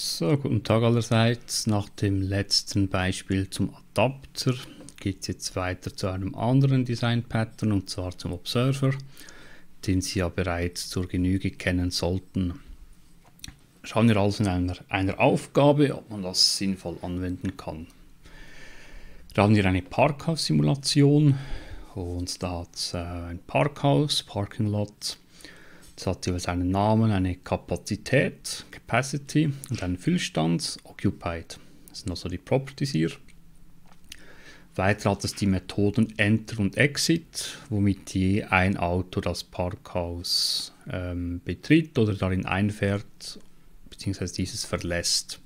So, guten Tag allerseits. Nach dem letzten Beispiel zum Adapter geht es jetzt weiter zu einem anderen Design Pattern, und zwar zum Observer, den Sie ja bereits zur Genüge kennen sollten. Schauen wir also in einer Aufgabe, ob man das sinnvoll anwenden kann. Wir haben hier eine Parkhaus-Simulation und da hat es ein Parkhaus, Parking Lot. Es hat jeweils einen Namen, eine Kapazität, Capacity, und einen Füllstand, Occupied. Das sind also die Properties hier. Weiter hat es die Methoden Enter und Exit, womit je ein Auto das Parkhaus betritt oder darin einfährt, beziehungsweise dieses verlässt.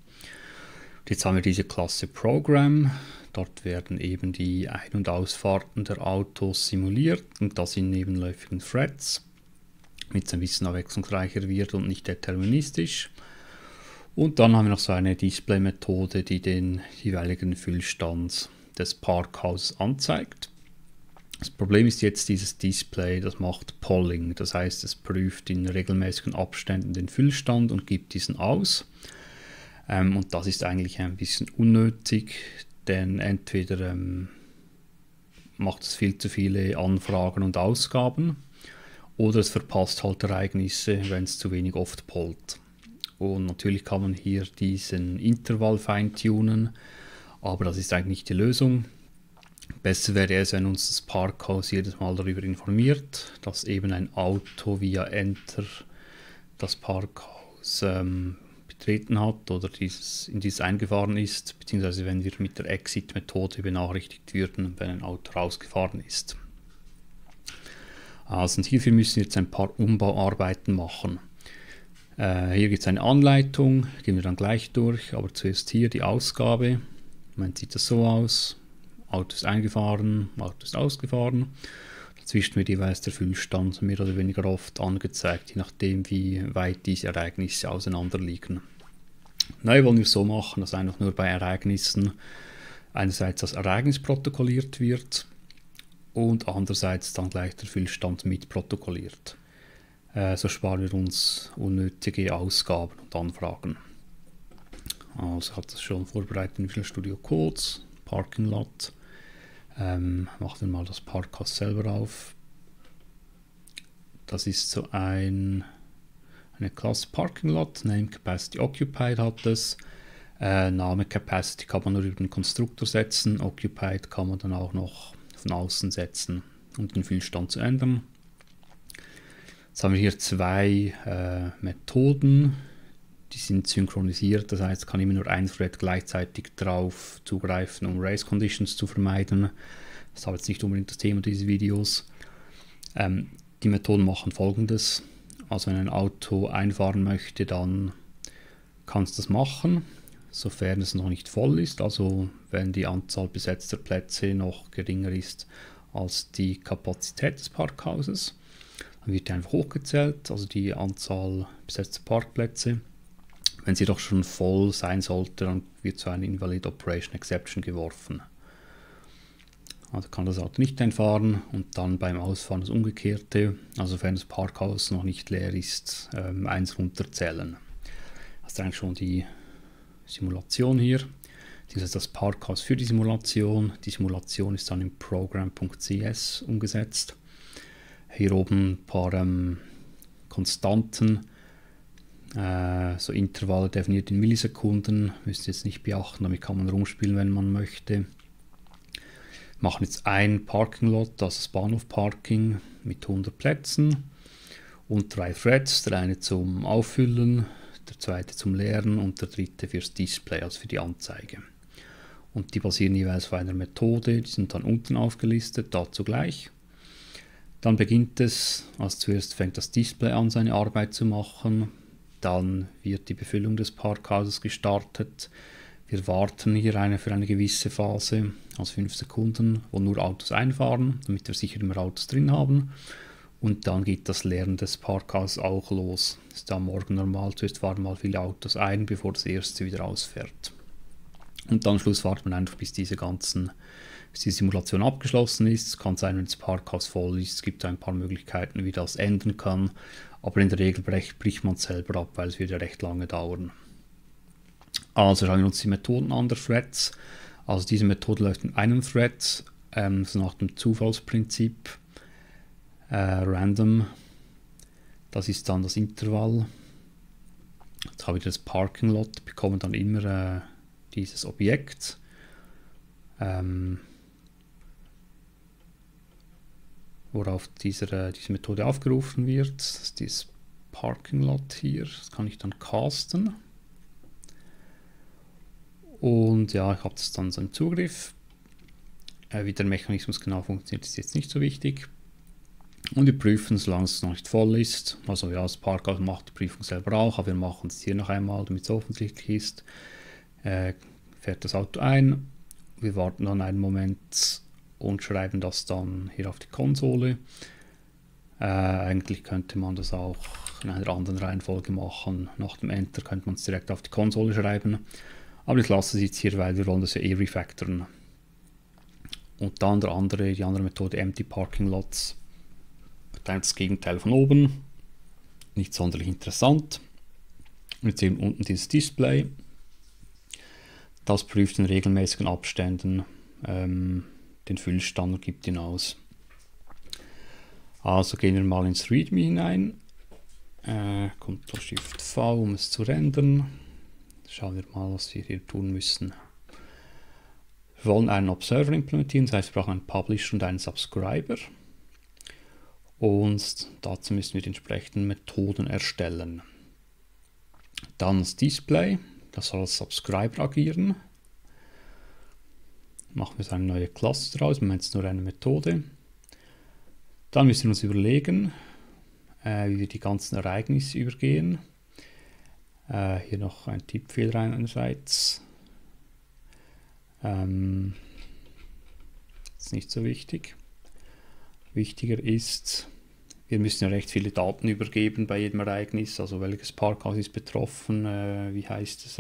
Und jetzt haben wir diese Klasse Program. Dort werden eben die Ein- und Ausfahrten der Autos simuliert, und das in nebenläufigen Threads, damit es ein bisschen abwechslungsreicher wird und nicht deterministisch. Und dann haben wir noch so eine Display-Methode, die den jeweiligen Füllstand des Parkhauses anzeigt. Das Problem ist jetzt, dieses Display, das macht Polling. Das heißt, es prüft in regelmäßigen Abständen den Füllstand und gibt diesen aus. Und das ist eigentlich ein bisschen unnötig, denn entweder macht es viel zu viele Anfragen und Ausgaben, oder es verpasst halt Ereignisse, wenn es zu wenig oft pollt. Und natürlich kann man hier diesen Intervall feintunen, aber das ist eigentlich nicht die Lösung. Besser wäre es, wenn uns das Parkhaus jedes Mal darüber informiert, dass eben ein Auto via Enter das Parkhaus betreten hat oder in dieses eingefahren ist, beziehungsweise wenn wir mit der Exit-Methode benachrichtigt würden, wenn ein Auto rausgefahren ist. Also hierfür müssen wir jetzt ein paar Umbauarbeiten machen. Hier gibt es eine Anleitung, gehen wir dann gleich durch, aber zuerst hier die Ausgabe. Man sieht das so aus, Auto ist eingefahren, Auto ist ausgefahren. Dazwischen wird jeweils der Füllstand mehr oder weniger oft angezeigt, je nachdem wie weit diese Ereignisse auseinander liegen. Neu wollen wir so machen, dass einfach nur bei Ereignissen einerseits das Ereignis protokolliert wird, und andererseits dann gleich der Füllstand mit protokolliert. So sparen wir uns unnötige Ausgaben und Anfragen. Also ich habe das schon vorbereitet in Visual Studio Code, Parking Lot. Machen wir mal das Parkhaus selber auf. Das ist so eine Klasse Parking Lot, Name Capacity Occupied hat es. Name Capacity kann man nur über den Konstruktor setzen, Occupied kann man dann auch noch von außen setzen, um den Füllstand zu ändern. Jetzt haben wir hier zwei Methoden, die sind synchronisiert, das heißt, kann immer nur ein Thread gleichzeitig drauf zugreifen, um Race Conditions zu vermeiden. Das ist jetzt nicht unbedingt das Thema dieses Videos. Die Methoden machen Folgendes: Also wenn ein Auto einfahren möchte, dann kann es das machen, sofern es noch nicht voll ist, also wenn die Anzahl besetzter Plätze noch geringer ist als die Kapazität des Parkhauses. Dann wird einfach hochgezählt, also die Anzahl besetzter Parkplätze. Wenn sie doch schon voll sein sollte, dann wird so eine Invalid Operation Exception geworfen. Also kann das Auto nicht einfahren, und dann beim Ausfahren das Umgekehrte, also wenn das Parkhaus noch nicht leer ist, eins runterzählen. Das ist eigentlich schon die Simulation hier. Das ist das Parkhaus für die Simulation. Die Simulation ist dann im Program.cs umgesetzt. Hier oben ein paar Konstanten, so Intervalle definiert in Millisekunden. Müsst ihr jetzt nicht beachten, damit kann man rumspielen, wenn man möchte. Wir machen jetzt ein Parking Lot, das ist Bahnhof Parking mit 100 Plätzen und 3 Threads, der eine zum Auffüllen, der zweite zum Leeren und der dritte fürs Display, also für die Anzeige. Und die basieren jeweils auf einer Methode, die sind dann unten aufgelistet, dazu gleich. Dann beginnt es, also zuerst fängt das Display an, seine Arbeit zu machen, dann wird die Befüllung des Parkhauses gestartet. Wir warten hier für eine gewisse Phase, also 5 Sekunden, wo nur Autos einfahren, damit wir sicher immer Autos drin haben. Und dann geht das Leeren des Parkhauses auch los. Das ist am Morgen normal, zuerst fahren mal viele Autos ein, bevor das erste wieder ausfährt. Und dann am Schluss wartet man einfach, bis die Simulation abgeschlossen ist. Es kann sein, wenn das Parkhaus voll ist, es gibt ein paar Möglichkeiten, wie das enden kann. Aber in der Regel bricht man es selber ab, weil es wieder recht lange dauern. Also schauen wir uns die Methoden an der Threads. Also diese Methode läuft in einem Thread, so nach dem Zufallsprinzip, random. Das ist dann das Intervall. Jetzt habe ich das Parking Lot, bekomme dann immer dieses Objekt. Worauf diese Methode aufgerufen wird. Das ist dieses Parking Lot hier. Das kann ich dann casten. Und ja, ich habe das dann so im Zugriff. Wie der Mechanismus genau funktioniert, ist jetzt nicht so wichtig. Und wir prüfen, solange es noch nicht voll ist. Also ja, das Parkhaus macht die Prüfung selber auch, aber wir machen es hier noch einmal, damit es offensichtlich ist. Fährt das Auto ein. Wir warten dann einen Moment und schreiben das dann hier auf die Konsole. Eigentlich könnte man das auch in einer anderen Reihenfolge machen. Nach dem Enter könnte man es direkt auf die Konsole schreiben. Aber ich lasse es jetzt hier, weil wir wollen das ja refactoren. Und dann die andere Methode, Empty Parking Lots, verteilt das Gegenteil von oben. Nicht sonderlich interessant. Wir sehen unten dieses Display. Das prüft in regelmäßigen Abständen den Füllstand und gibt ihn aus. Also gehen wir mal ins README hinein. Ctrl+Shift+V, um es zu rendern. Schauen wir mal, was wir hier tun müssen. Wir wollen einen Observer implementieren, das heißt, wir brauchen einen Publisher und einen Subscriber. Und dazu müssen wir die entsprechenden Methoden erstellen. Dann das Display, das soll als Subscriber agieren. Machen wir eine neue Klasse draus, wir haben jetzt nur eine Methode. Dann müssen wir uns überlegen, wie wir die ganzen Ereignisse übergehen. Hier noch ein Tippfehler einerseits. Ist nicht so wichtig. Wichtiger ist, wir müssen ja recht viele Daten übergeben bei jedem Ereignis. Also welches Parkhaus ist betroffen, wie heißt es,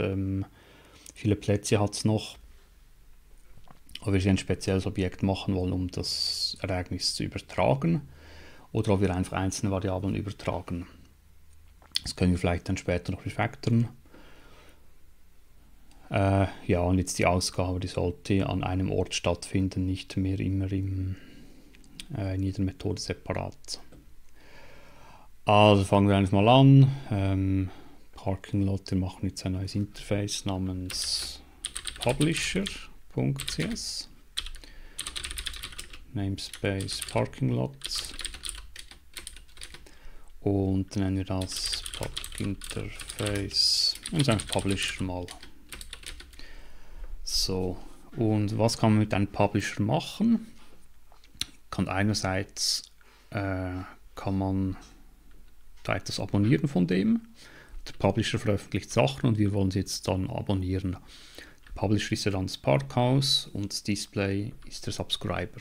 viele Plätze hat es noch. Ob wir ein spezielles Objekt machen wollen, um das Ereignis zu übertragen, oder ob wir einfach einzelne Variablen übertragen. Das können wir vielleicht dann später noch refactoren. Ja, und jetzt die Ausgabe, die sollte an einem Ort stattfinden, nicht mehr immer in jeder Methode separat. Also fangen wir einfach mal an. Parking Lot, wir machen jetzt ein neues Interface namens Publisher. .cs Namespace Parking Lot und nennen wir das Interface und sagen Publisher mal. So, und was kann man mit einem Publisher machen? Kann einerseits kann man da etwas abonnieren von dem. Der Publisher veröffentlicht Sachen und wir wollen sie jetzt dann abonnieren. Publisher ist ja dann das Parkhaus und das Display ist der Subscriber.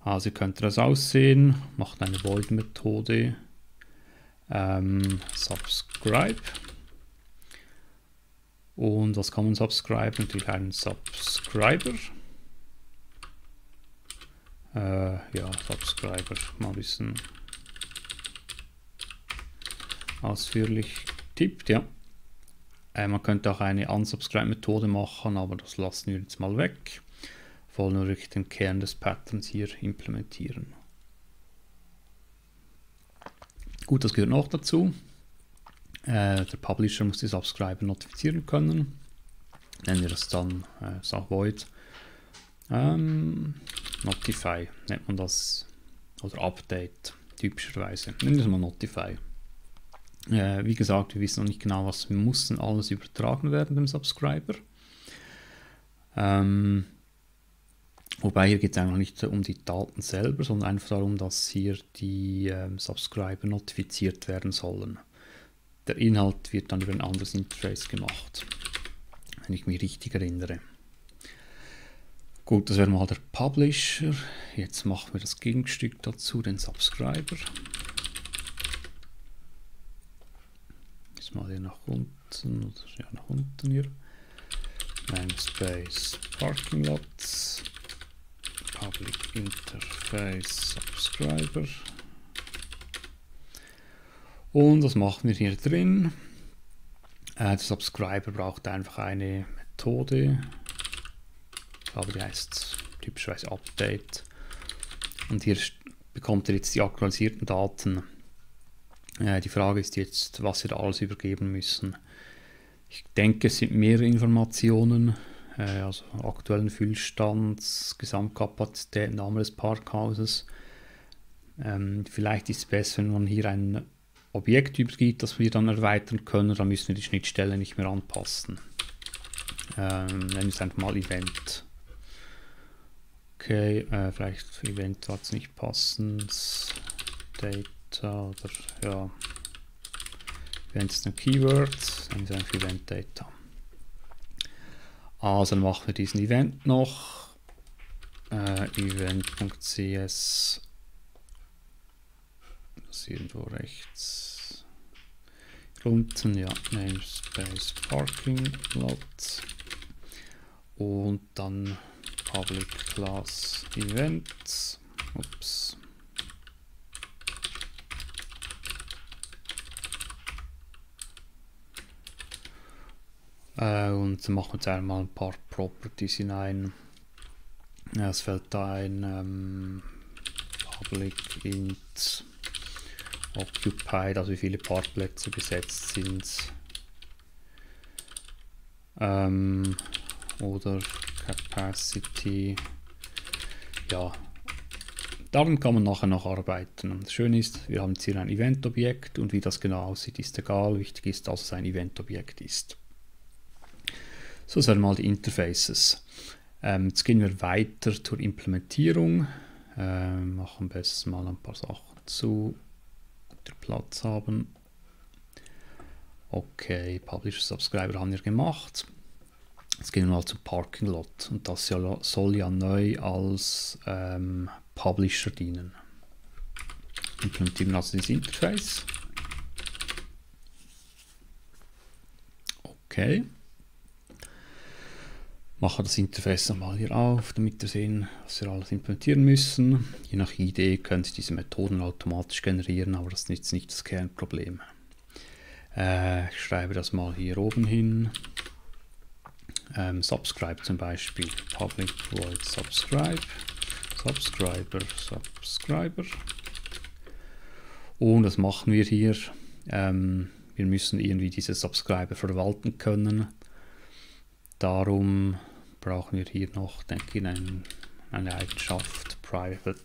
Also könnte das aussehen, macht eine Void-Methode, Subscribe. Und was kann man subscriben? Natürlich einen Subscriber. Ja, Subscriber mal ein bisschen ausführlich tippt, ja. Man könnte auch eine Unsubscribe-Methode machen, aber das lassen wir jetzt mal weg. Wir wollen nur wirklich den Kern des Patterns hier implementieren. Gut, das gehört noch dazu. Der Publisher muss die Subscriber notifizieren können. Nennen wir das dann Void. Notify nennt man das. Oder Update typischerweise. Nennen wir es mal Notify. Wie gesagt, wir wissen noch nicht genau, was wir mussten. Alles übertragen werden dem Subscriber. Wobei hier geht es eigentlich nicht um die Daten selber, sondern einfach darum, dass hier die Subscriber notifiziert werden sollen. Der Inhalt wird dann über ein anderes Interface gemacht, wenn ich mich richtig erinnere. Gut, das wäre mal der Publisher. Jetzt machen wir das Gegenstück dazu, den Subscriber. Mal hier nach unten, oder ja, nach unten hier. Namespace Parking Lots, Public Interface Subscriber. Und was machen wir hier drin? Der Subscriber braucht einfach eine Methode. Ich glaube, die heißt typischerweise Update. Und hier bekommt ihr jetzt die aktualisierten Daten. Die Frage ist jetzt, was wir da alles übergeben müssen. Ich denke, es sind mehrere Informationen, also aktuellen Füllstand, Gesamtkapazität, Name des Parkhauses. Vielleicht ist es besser, wenn man hier ein Objekt übergibt, das wir dann erweitern können, dann müssen wir die Schnittstelle nicht mehr anpassen. Nehmen wir es einfach mal Event. Okay, vielleicht Event hat es nicht passend. Data oder ja. Event ist ein Keyword, nehmen wir einfach Event Data. Also dann machen wir diesen Event noch. Event.cs. Das irgendwo rechts unten, ja, Namespace Parking Lot und dann Public Class Events. Ups. Und dann machen wir jetzt einmal ein paar Properties hinein. Es fällt da ein Public Int Occupied, also wie viele Parkplätze besetzt sind. Oder Capacity. Ja, daran kann man nachher noch arbeiten. Und das Schöne ist, wir haben jetzt hier ein Eventobjekt und wie das genau aussieht, ist egal. Wichtig ist, dass es ein Eventobjekt ist. So sind mal die Interfaces. Jetzt gehen wir weiter zur Implementierung. Machen am besten mal ein paar Sachen zu. Platz haben. Okay, Publisher, Subscriber haben wir gemacht. Jetzt gehen wir mal zum Parking Lot und das soll ja neu als Publisher dienen. Implementieren also das Interface. Okay. Machen das Interface nochmal hier auf, damit wir sehen, was wir alles implementieren müssen. Je nach Idee können Sie diese Methoden automatisch generieren, aber das ist jetzt nicht das Kernproblem. Ich schreibe das mal hier oben hin. Subscribe zum Beispiel. Public void subscribe. Subscriber. Und das machen wir hier. Wir müssen irgendwie diese Subscriber verwalten können. Darum brauchen wir hier noch, denke ich, eine Eigenschaft private.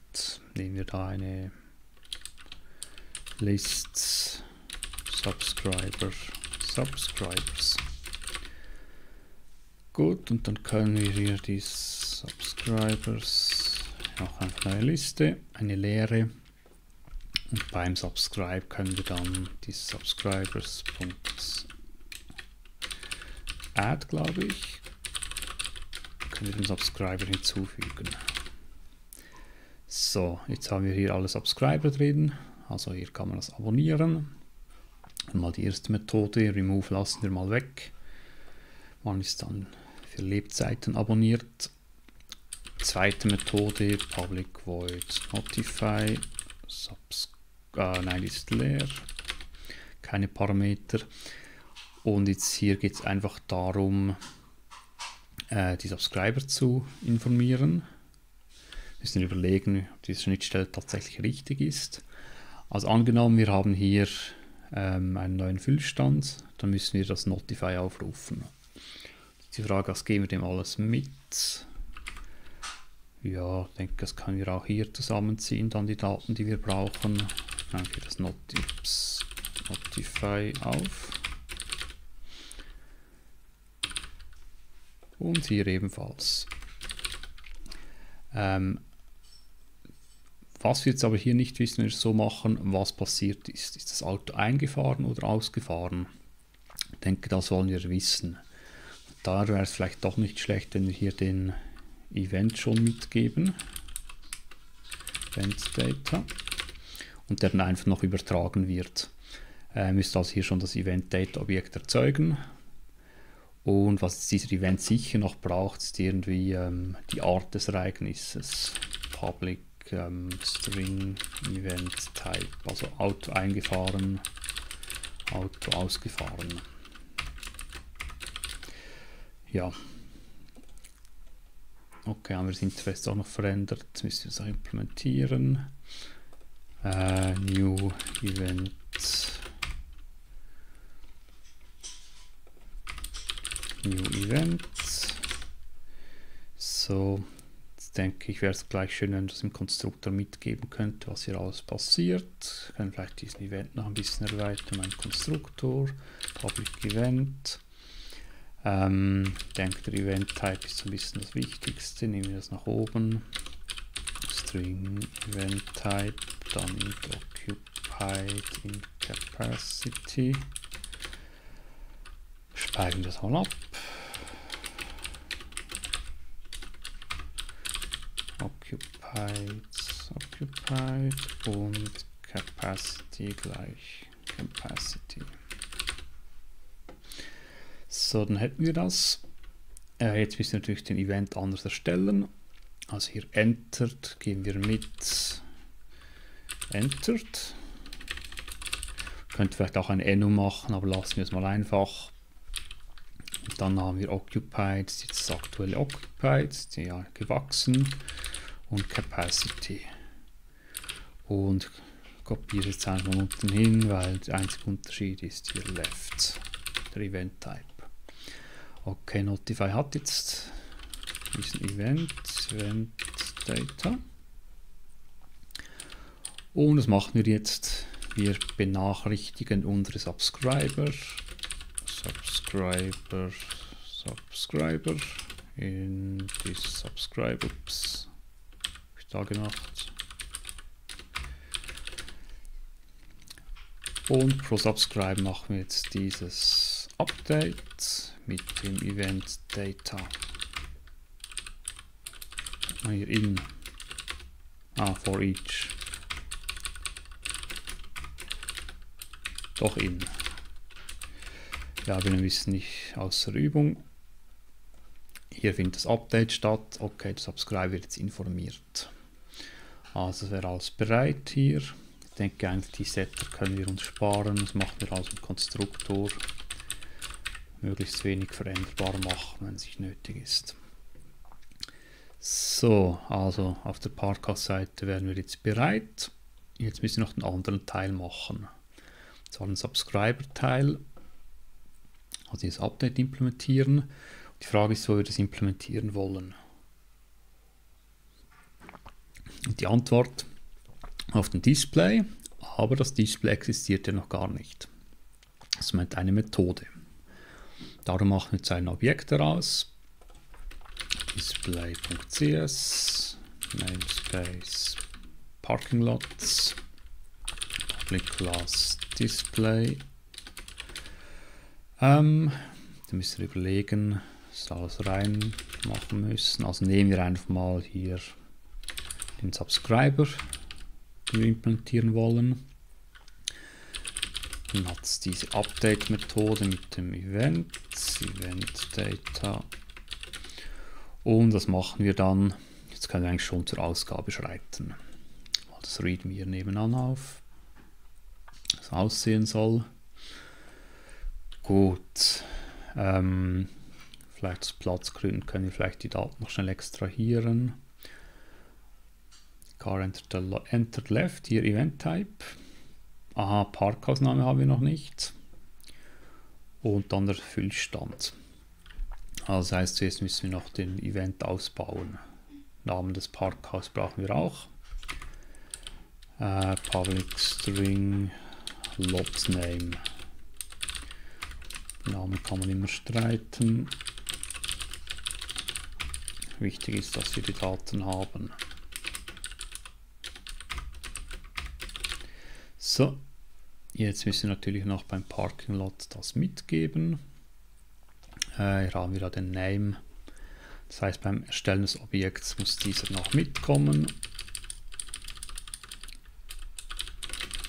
Nehmen wir da eine List Subscribers. Gut, und dann können wir hier die Subscribers noch einfach eine Liste, eine leere. Und beim Subscribe können wir dann die Subscribers. Add, glaube ich, können wir den Subscriber hinzufügen. So, jetzt haben wir hier alle Subscriber drin, also hier kann man das abonnieren. Und mal die erste Methode, Remove lassen wir mal weg. Man ist dann für Lebzeiten abonniert. Zweite Methode, Public Void Notify, nein, ist leer, keine Parameter. Und jetzt hier geht es einfach darum, die Subscriber zu informieren. Wir müssen überlegen, ob diese Schnittstelle tatsächlich richtig ist. Also angenommen, wir haben hier einen neuen Füllstand, dann müssen wir das Notify aufrufen. Die Frage, was geben wir dem alles mit? Ja, ich denke, das können wir auch hier zusammenziehen, dann die Daten, die wir brauchen. Dann geht das Notify auf. Und hier ebenfalls. Was wir jetzt aber hier nicht wissen, wenn wir es so machen, was passiert ist. Ist das Auto eingefahren oder ausgefahren? Ich denke, das wollen wir wissen. Da wäre es vielleicht doch nicht schlecht, wenn wir hier den Event schon mitgeben. Event Data. Und der dann einfach noch übertragen wird. Müsste also hier schon das Event Data Objekt erzeugen. Und was dieser Event sicher noch braucht, ist irgendwie die Art des Ereignisses. Public String Event Type, also Auto eingefahren, Auto ausgefahren. Ja. Okay, haben wir das Interface auch noch verändert. Jetzt müssen wir es auch implementieren. New Event. New Events. So, jetzt denke ich, wäre es gleich schön, wenn das im Konstruktor mitgeben könnte, was hier alles passiert. Können vielleicht diesen Event noch ein bisschen erweitern, ein Konstruktor, Public Event. Ich denke, der Event Type ist so ein bisschen das Wichtigste. Nehmen wir das nach oben. String Event Type, dann mit Occupied in Capacity. Speichern das mal ab. Occupied und Capacity gleich Capacity. So, dann hätten wir das. Jetzt müssen wir natürlich den Event anders erstellen. Also hier entered, gehen wir mit entered. Könnte vielleicht auch ein Enum machen, aber lassen wir es mal einfach. Und dann haben wir Occupied, jetzt aktuelle Occupied, die ja gewachsen, und Capacity. Und ich kopiere jetzt einfach mal unten hin, weil der einzige Unterschied ist hier left, der Event Type. Okay, Notify hat jetzt diesen Event Data. Und das machen wir jetzt. Wir benachrichtigen unsere Subscriber in this Subscriber. Ups, hab ich da gemacht. Und pro Subscribe machen wir jetzt dieses Update mit dem Event Data. Hier in for each. Doch in. Ja, bin ein bisschen nicht außer Übung. Hier findet das Update statt. Okay, der Subscriber wird jetzt informiert. Also wäre alles bereit hier. Ich denke eigentlich, die Setter können wir uns sparen. Das machen wir also im Konstruktor. Möglichst wenig veränderbar machen, wenn es nicht nötig ist. So, also auf der Parkhausseite wären wir jetzt bereit. Jetzt müssen wir noch den anderen Teil machen. Das war ein Subscriber-Teil. Also dieses Update implementieren. Die Frage ist, wo wir das implementieren wollen. Und die Antwort auf dem Display, aber das Display existiert ja noch gar nicht. Das meint eine Methode. Darum machen wir jetzt ein Objekt daraus. Display.cs, Namespace Parking Lots, Public Class Display. Da müssen wir überlegen, was wir alles rein machen müssen. Also nehmen wir einfach mal hier den Subscriber, den wir implementieren wollen. Dann hat es diese Update-Methode mit dem Event, EventData. Und das machen wir dann. Jetzt können wir eigentlich schon zur Ausgabe schreiten. Mal das Readme hier nebenan auf, das aussehen soll. Gut, vielleicht aus Platzgründen können wir vielleicht die Daten noch schnell extrahieren. Car entered left, hier Event Type. Aha, Parkhausname haben wir noch nicht. Und dann der Füllstand. Also das heißt, jetzt müssen wir noch den Event ausbauen. Namen des Parkhaus brauchen wir auch. Public String Lot Name. Namen kann man immer streiten. Wichtig ist, dass wir die Daten haben. So, jetzt müssen wir natürlich noch beim Parking Lot das mitgeben. Hier haben wir da den Name. Das heißt, beim Erstellen des Objekts muss dieser noch mitkommen.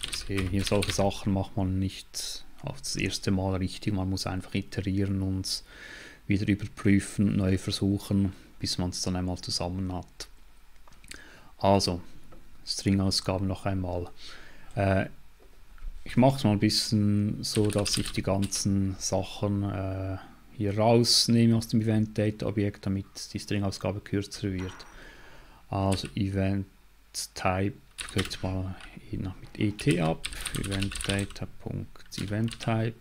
Wir sehen hier, solche Sachen macht man nicht auf das erste Mal richtig, man muss einfach iterieren und wieder überprüfen, neu versuchen, bis man es dann einmal zusammen hat. Also, String-Ausgaben noch einmal. Ich mache es mal ein bisschen so, dass ich die ganzen Sachen hier rausnehmen aus dem Event-Data-Objekt, damit die String-Ausgabe kürzer wird. Also Event-Type kürzt mal noch mit ET ab, Event-Data.EventType.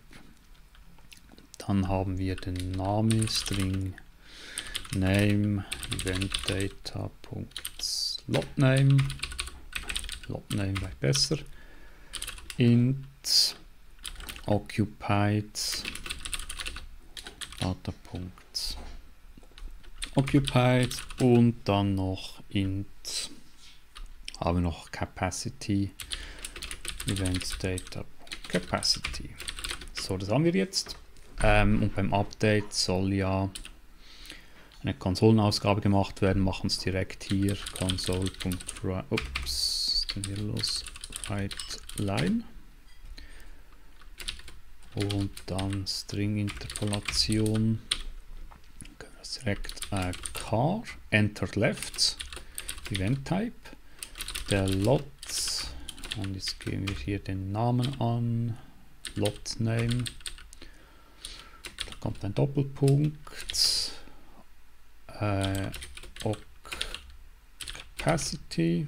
Dann haben wir den Namen, String Name, EventData.LotName, LotName gleich besser, int Occupied, Data.Occupied und dann noch int, haben wir noch Capacity, EventData.Capacity. So, das haben wir jetzt. Und beim Update soll ja eine Konsolenausgabe gemacht werden. Machen wir es direkt hier. Console.write. Ups, dann hier los. Write line. Und dann String-Interpolation. Können wir es direkt car. Enter left. Event Type. Der Lot. Und jetzt geben wir hier den Namen an. Lot Name. Kommt ein Doppelpunkt, Capacity,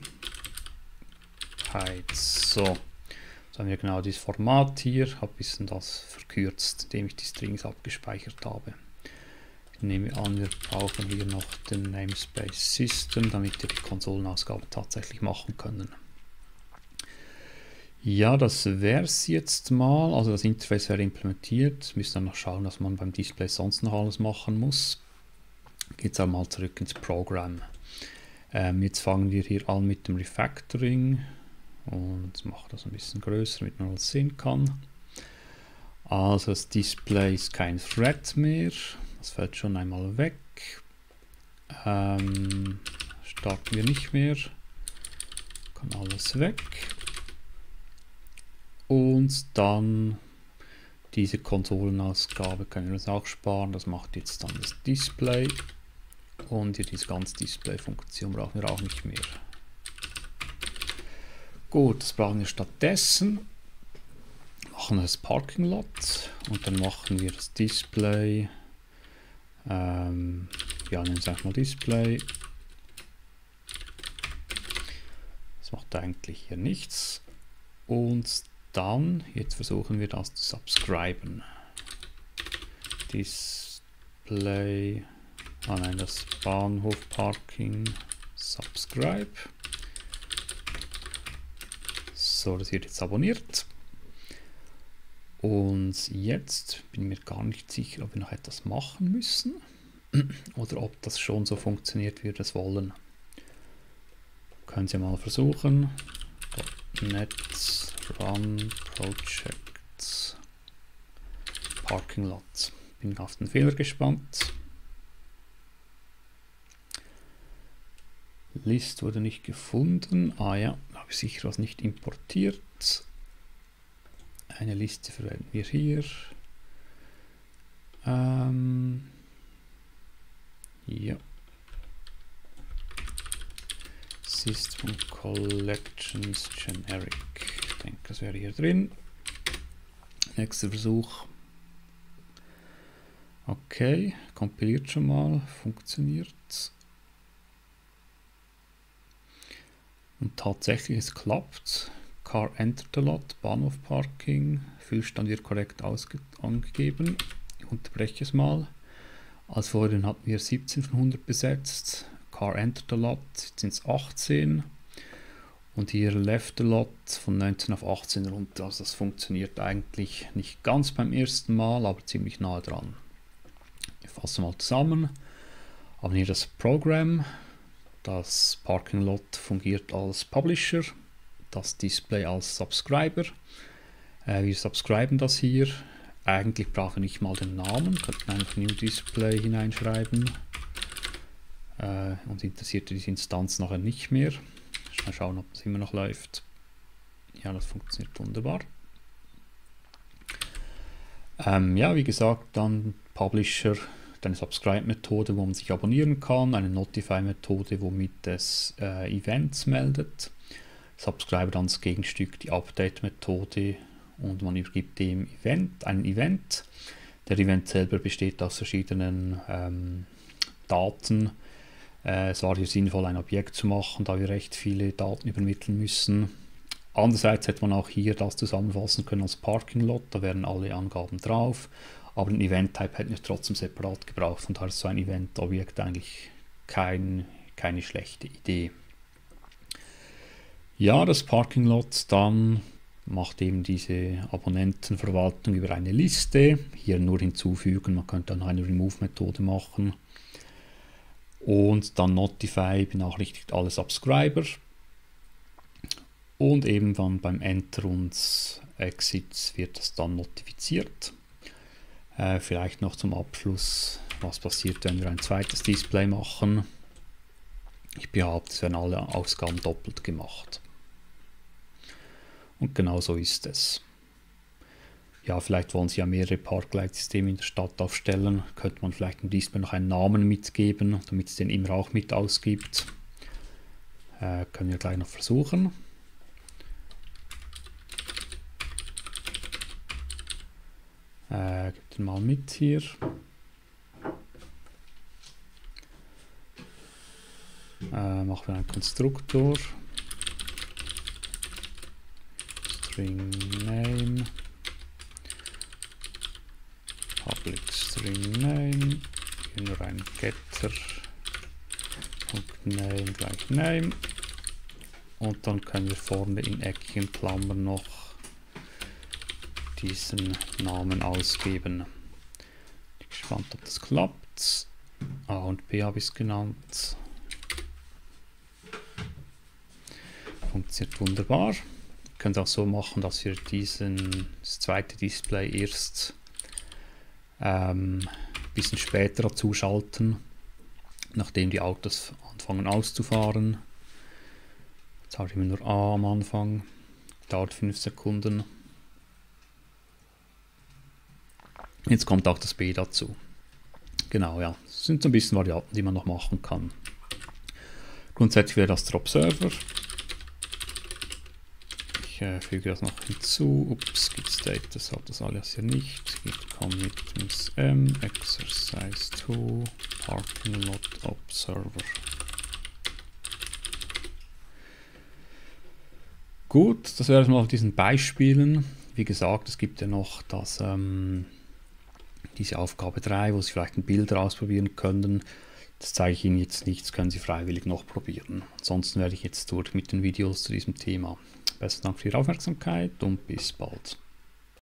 so, jetzt haben wir genau dieses Format hier, habe ein bisschen das verkürzt, indem ich die Strings abgespeichert habe. Ich nehme an, wir brauchen hier noch den Namespace System, damit wir die Konsolenausgabe tatsächlich machen können. Ja, das wäre es jetzt mal. Also das Interface wäre implementiert. Müssen dann noch schauen, was man beim Display sonst noch alles machen muss. Geht es auch mal zurück ins Programm. Jetzt fangen wir hier an mit dem Refactoring. Und mache das ein bisschen größer, damit man alles sehen kann. Also das Display ist kein Thread mehr. Das fällt schon einmal weg. Starten wir nicht mehr. Kann alles weg. Und dann diese Konsolenausgabe können wir uns auch sparen. Das macht jetzt dann das Display. Und hier diese ganze Display-Funktion brauchen wir auch nicht mehr. Gut, das brauchen wir stattdessen. Machen wir das Parking Lot und dann machen wir das Display. Ja, nehmen wir einfach mal Display. Das macht eigentlich hier nichts. Und dann, jetzt versuchen wir das zu subscriben. Display, nein, das Bahnhof Parking, Subscribe. So, das wird jetzt abonniert. Und jetzt bin ich mir gar nicht sicher, ob wir noch etwas machen müssen oder ob das schon so funktioniert, wie wir das wollen. Können Sie mal versuchen. Netz run project Parking Lot. Bin auf den Fehler gespannt. List wurde nicht gefunden. Ah ja, habe ich sicher was nicht importiert. Eine Liste verwenden wir hier. Ja. System Collections Generic. Ich denke, das wäre hier drin. Nächster Versuch. Okay, kompiliert schon mal, funktioniert. Und tatsächlich, es klappt. Car entered a lot, Bahnhof Parking. Füllstand wird korrekt angegeben. Ich unterbreche es mal. Als vorhin hatten wir 17 von 100 besetzt. Car entered a lot, jetzt sind es 18 und hier left a lot von 19 auf 18 runter. Also das funktioniert eigentlich nicht ganz beim ersten Mal, aber ziemlich nah dran. Ich fasse mal zusammen. Haben hier das Programm, das Parking Lot fungiert als Publisher, das Display als Subscriber. Wir subscriben das hier. Eigentlich brauchen wir nicht mal den Namen, könnten einfach New Display hineinschreiben. Uns interessiert diese Instanz nachher nicht mehr. Mal schauen, ob es immer noch läuft. Ja, das funktioniert wunderbar. Ja, wie gesagt, dann Publisher, eine Subscribe-Methode, wo man sich abonnieren kann, eine Notify-Methode, womit es Events meldet. Subscriber dann das Gegenstück, die Update-Methode und man übergibt dem Event, einen Event. Der Event selber besteht aus verschiedenen Daten. Es war hier sinnvoll, ein Objekt zu machen, da wir recht viele Daten übermitteln müssen. Andererseits hätte man auch hier das zusammenfassen können als Parking Lot, da wären alle Angaben drauf. Aber den Event-Type hätten wir trotzdem separat gebraucht. Von daher ist so ein Event-Objekt eigentlich keine schlechte Idee. Ja, das Parking Lot dann macht eben diese Abonnentenverwaltung über eine Liste. Hier nur hinzufügen, man könnte dann eine Remove-Methode machen. Und dann Notify benachrichtigt alle Subscriber. Und eben dann beim Enter und Exit wird es dann notifiziert. Vielleicht noch zum Abschluss, was passiert, wenn wir ein zweites Display machen. Ich behaupte, es werden alle Ausgaben doppelt gemacht. Und genau so ist es. Ja, vielleicht wollen Sie ja mehrere Parkleitsysteme in der Stadt aufstellen. Könnte man vielleicht dem Display noch einen Namen mitgeben, damit es den immer auch mit ausgibt. Können wir gleich noch versuchen. Gebt den mal mit hier. Machen wir einen Konstruktor. String Name. Public String Name. Hier nur ein Getter. Punkt Name gleich Name. Und dann können wir vorne in eckigen Klammern noch diesen Namen ausgeben. Bin gespannt, ob das klappt. A und B habe ich es genannt. Funktioniert wunderbar. Wir können es auch so machen, dass wir das zweite Display erst ein bisschen später dazu schalten, nachdem die Autos anfangen auszufahren. Jetzt habe ich immer nur A am Anfang. Dauert 5 Sekunden. Jetzt kommt auch das B dazu. Genau, ja. Das sind so ein bisschen Varianten, die man noch machen kann. Grundsätzlich wäre das der Observer. Ich füge das noch hinzu. Ups, git status hat das alles hier nicht. Git commit m exercise 2 parking lot observer. Gut, das wäre es mal auf diesen Beispielen. Wie gesagt, es gibt ja noch das diese Aufgabe 3, wo Sie vielleicht ein Bild ausprobieren können. Das zeige ich Ihnen jetzt nicht, das können Sie freiwillig noch probieren. Ansonsten werde ich jetzt durch mit den Videos zu diesem Thema. Besten Dank für Ihre Aufmerksamkeit und bis bald.